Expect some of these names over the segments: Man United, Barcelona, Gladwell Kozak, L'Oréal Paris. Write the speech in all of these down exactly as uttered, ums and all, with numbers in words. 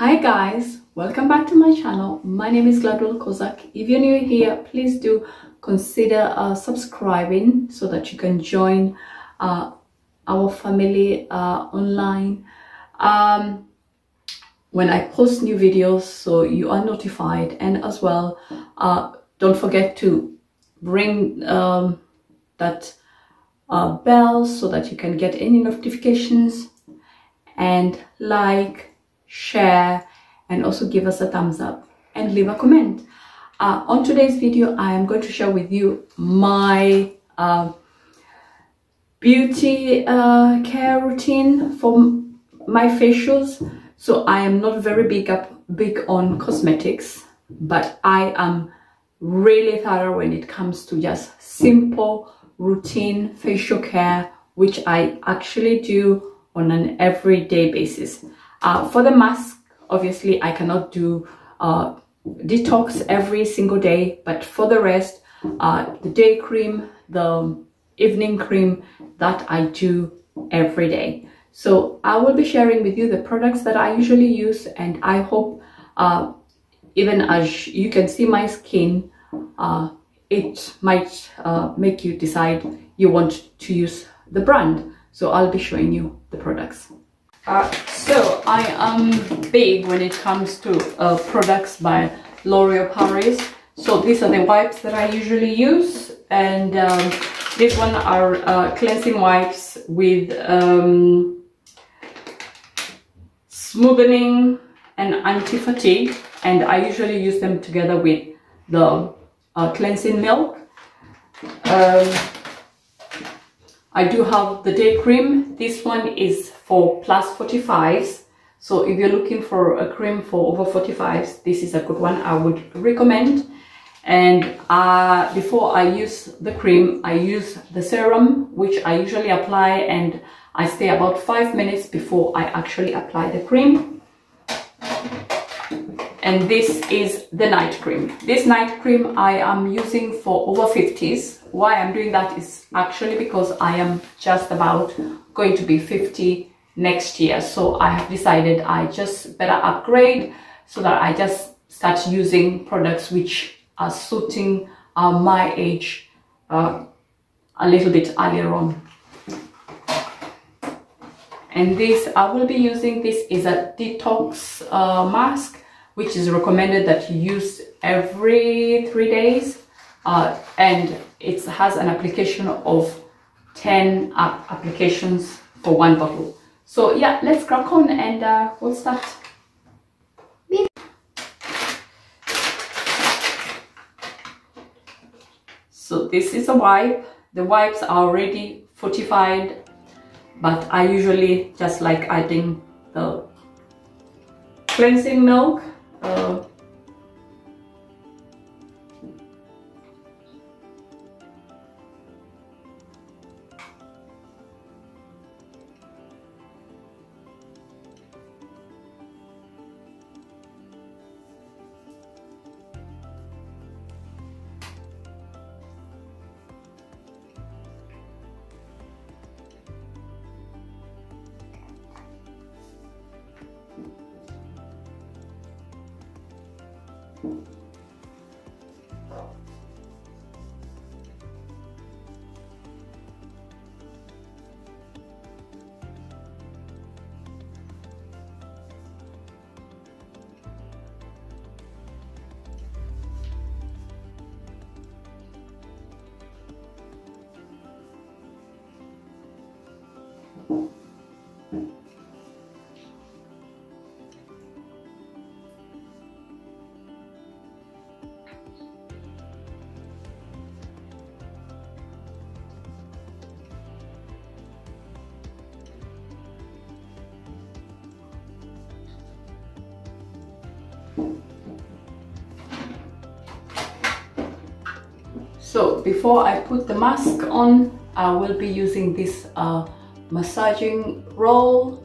Hi guys, welcome back to my channel. My name is Gladwell Kozak. If you're new here, please do consider uh, subscribing so that you can join uh, our family uh, online um, when I post new videos, so you are notified. And as well, uh, don't forget to ring um, that uh, bell so that you can get any notifications, and like, share, and also give us a thumbs up and leave a comment. Uh, on today's video, I am going to share with you my uh, beauty uh, care routine for my facials. So I am not very big up big on cosmetics, but I am really thorough when it comes to just simple routine facial care, which I actually do on an everyday basis. Uh, for the mask, obviously I cannot do uh, detox every single day, but for the rest, uh, the day cream, the evening cream, that I do every day. So I will be sharing with you the products that I usually use, and I hope uh, even as you can see my skin, uh, it might uh, make you decide you want to use the brand. So I'll be showing you the products. Uh, so I am big when it comes to uh, products by L'Oréal Paris. So these are the wipes that I usually use, and um, these one are uh, cleansing wipes with um, smoothing and anti-fatigue, and I usually use them together with the uh, cleansing milk. Um, I do have the day cream. This one is for plus forty-fives, so if you're looking for a cream for over forty-fives, this is a good one I would recommend. And uh, before I use the cream, I use the serum, which I usually apply, and I stay about five minutes before I actually apply the cream. And this is the night cream. This night cream I am using for over fifties. Why I'm doing that is actually because I am just about going to be fifty next year. So I have decided I just better upgrade, so that I just start using products which are suiting uh, my age uh, a little bit earlier on. And this I will be using, this is a detox uh, mask, which is recommended that you use every three days. Uh, and it has an application of ten app applications for one bottle. So yeah, let's crack on and uh, we'll start. So this is a wipe. The wipes are already fortified, but I usually just like adding the cleansing milk. Uh, So before I put the mask on, I will be using this uh, massaging roll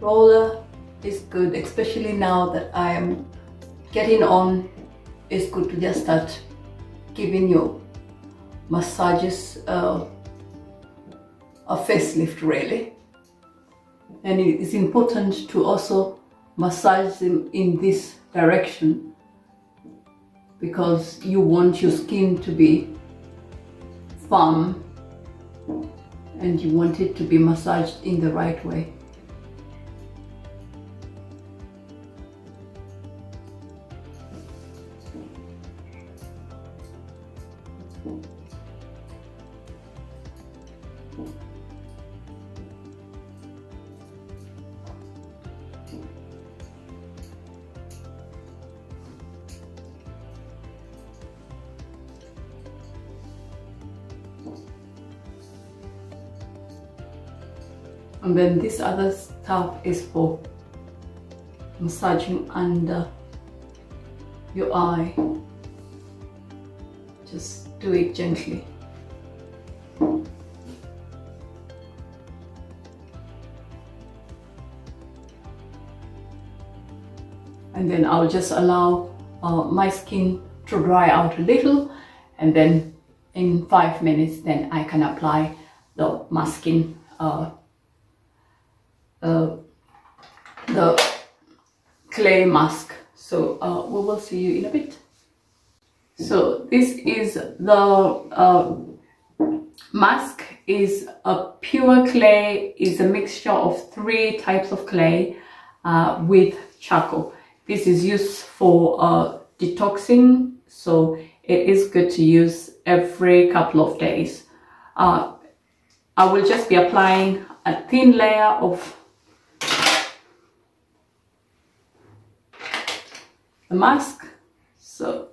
roller. Is good, especially now that I am getting on. It's good to just start giving your massages uh, a facelift, really. And it is important to also massage them in this direction because you want your skin to be firm and you want it to be massaged in the right way. And then this other stuff is for massaging under your eye. Just do it gently. And then I'll just allow uh, my skin to dry out a little, and then in five minutes then I can apply the masking uh, Uh, the clay mask. So uh, we will see you in a bit. So this is the uh, mask. Is a pure clay, is a mixture of three types of clay uh, with charcoal. This is used for uh, detoxing, so it is good to use every couple of days. uh, I will just be applying a thin layer of the mask. So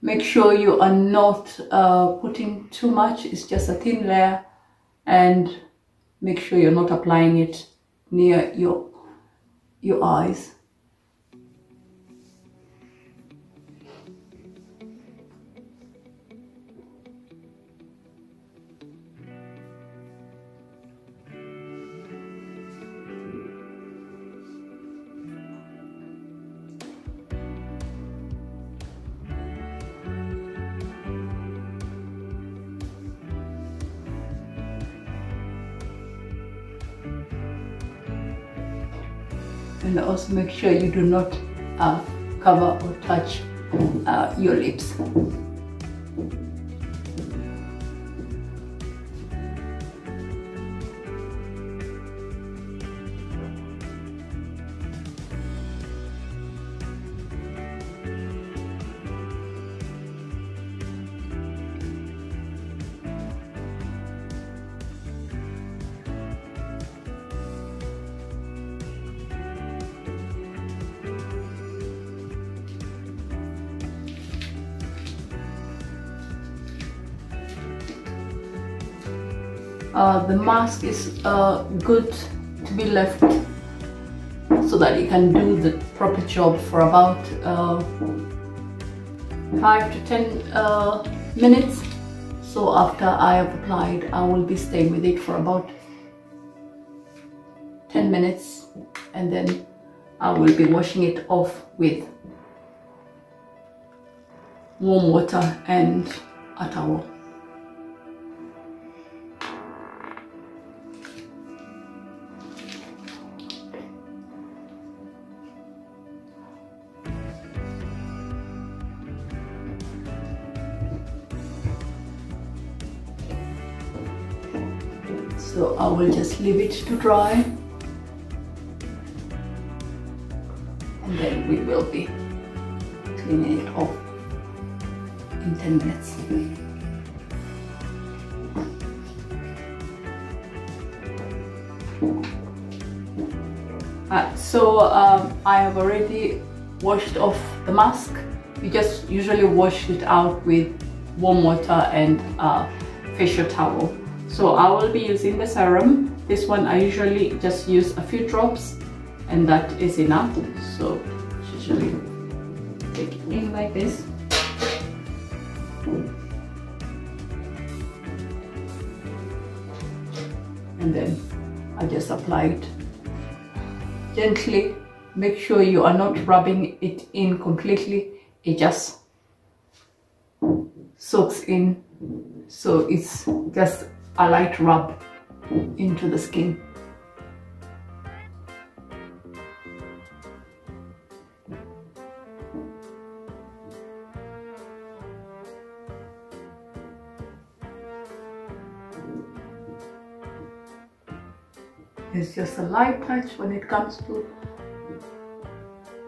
make sure you are not uh, putting too much. It's just a thin layer, and make sure you're not applying it near your your eyes. And also make sure you do not uh, cover or touch uh, your lips. Uh, the mask is uh, good to be left so that it can do the proper job for about uh, five to ten uh, minutes. So after I have applied, I will be staying with it for about ten minutes, and then I will be washing it off with warm water and a towel. So I will just leave it to dry, and then we will be cleaning it off in ten minutes. Uh, so um, I have already washed off the mask. You just usually wash it out with warm water and uh, facial towel. So I will be using the serum. This one I usually just use a few drops, and that is enough. So usually take it in like this. And then I just apply it gently. Make sure you are not rubbing it in completely. It just soaks in. So it's just a light rub into the skin. It's just a light touch when it comes to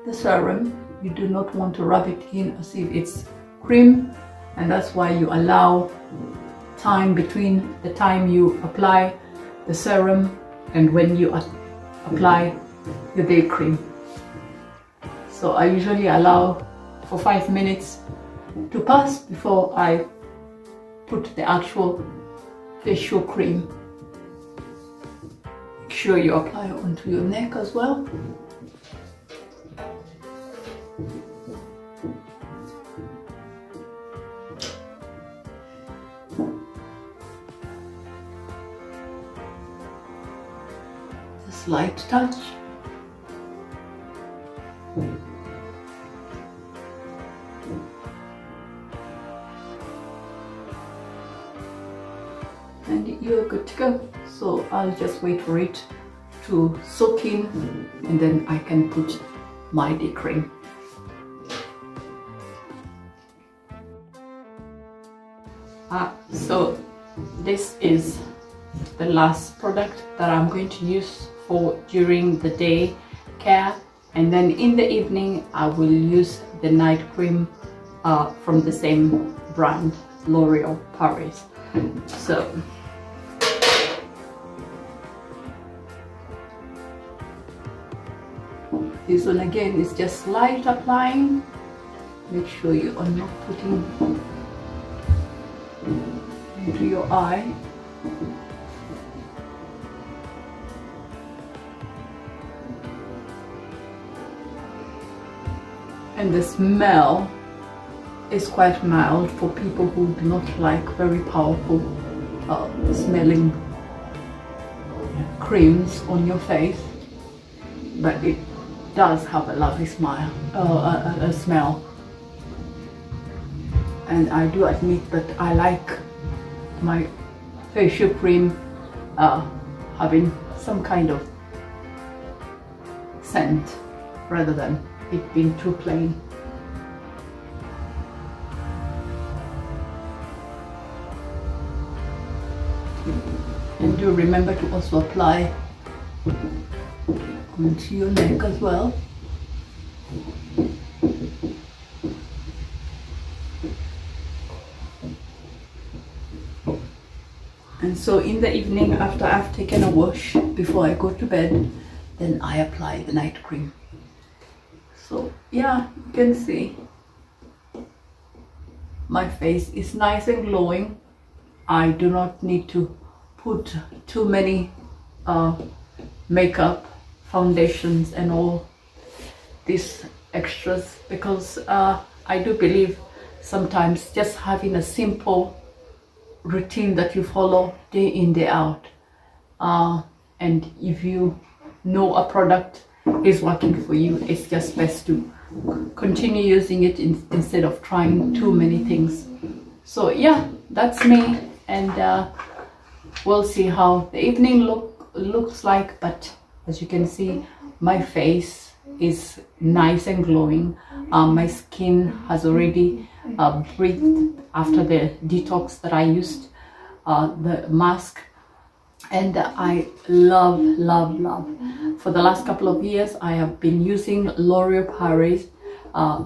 the serum. You do not want to rub it in as if it's cream, and that's why you allow time between the time you apply the serum and when you apply the day cream. So I usually allow for five minutes to pass before I put the actual facial cream. Make sure you apply it onto your neck as well. Light touch. And you're good to go. So I'll just wait for it to soak in and then I can put my day cream. Ah, so this is the last product that I'm going to use for during the day care, and then in the evening I will use the night cream uh, from the same brand, L'Oréal Paris. So this one again is just light applying. Make sure you are not putting into your eye. And the smell is quite mild for people who do not like very powerful uh, smelling creams on your face, but it does have a lovely smile, uh, a, a smell. And I do admit that I like my facial cream uh, having some kind of scent rather than it being too plain. And do remember to also apply onto your neck as well. And so in the evening, after I've taken a wash before I go to bed, then I apply the night cream. So yeah, you can see my face is nice and glowing. I do not need to put too many uh, makeup, foundations and all these extras, because uh, I do believe sometimes just having a simple routine that you follow day in, day out, uh, and if you know a product is working for you, it's just best to continue using it in, instead of trying too many things. So yeah, that's me, and uh, we'll see how the evening look looks like, but as you can see, my face is nice and glowing. Uh, my skin has already uh, breathed after the detox that I used, uh, the mask. And I love, love, love. For the last couple of years, I have been using L'Oréal Paris uh,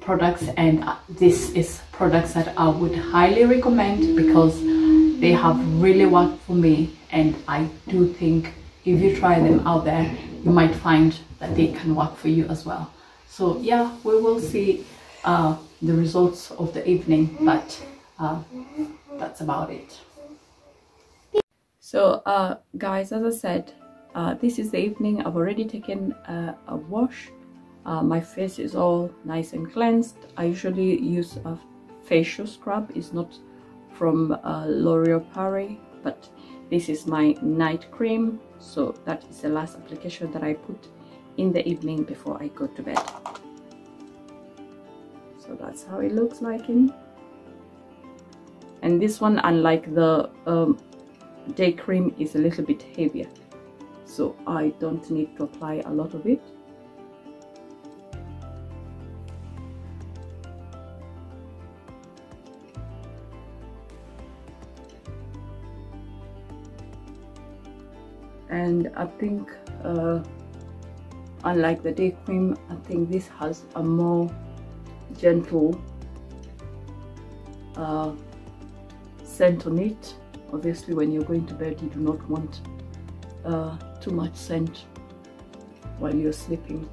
products, and this is products that I would highly recommend because they have really worked for me. And I do think if you try them out there, you might find that they can work for you as well. So yeah, we will see uh, the results of the evening, but uh, that's about it. So uh, guys, as I said, uh, this is the evening. I've already taken a, a wash. Uh, my face is all nice and cleansed. I usually use a facial scrub. It's not from uh, L'Oréal Paris, but this is my night cream. So that is the last application that I put in the evening before I go to bed. So that's how it looks like in. And this one, unlike the um, day cream is a little bit heavier, so I don't need to apply a lot of it. And I think uh, unlike the day cream, I think this has a more gentle uh, scent on it. Obviously when you're going to bed you do not want uh, too much scent while you're sleeping,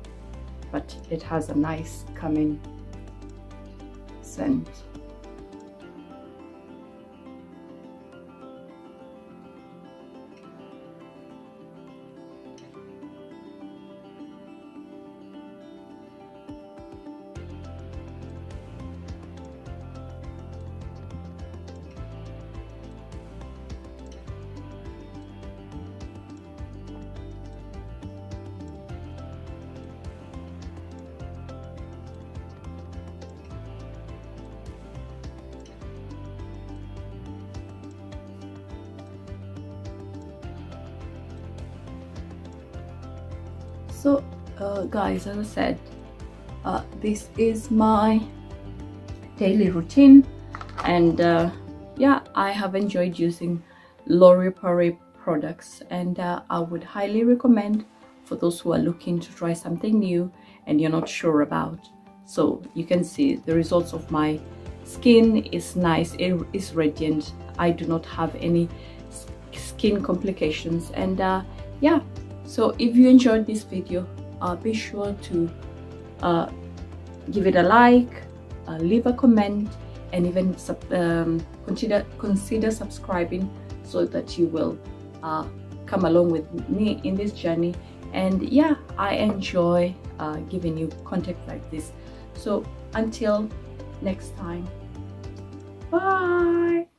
but it has a nice calming scent. So uh, guys, as I said, uh, this is my daily routine, and uh, yeah, I have enjoyed using L'Oréal Paris products, and uh, I would highly recommend for those who are looking to try something new and you're not sure about. So you can see the results of my skin is nice, it is radiant, I do not have any skin complications, and uh, yeah. So if you enjoyed this video, uh, be sure to uh, give it a like, uh, leave a comment, and even sub um, consider consider subscribing, so that you will uh, come along with me in this journey. And yeah, I enjoy uh, giving you content like this. So until next time, bye.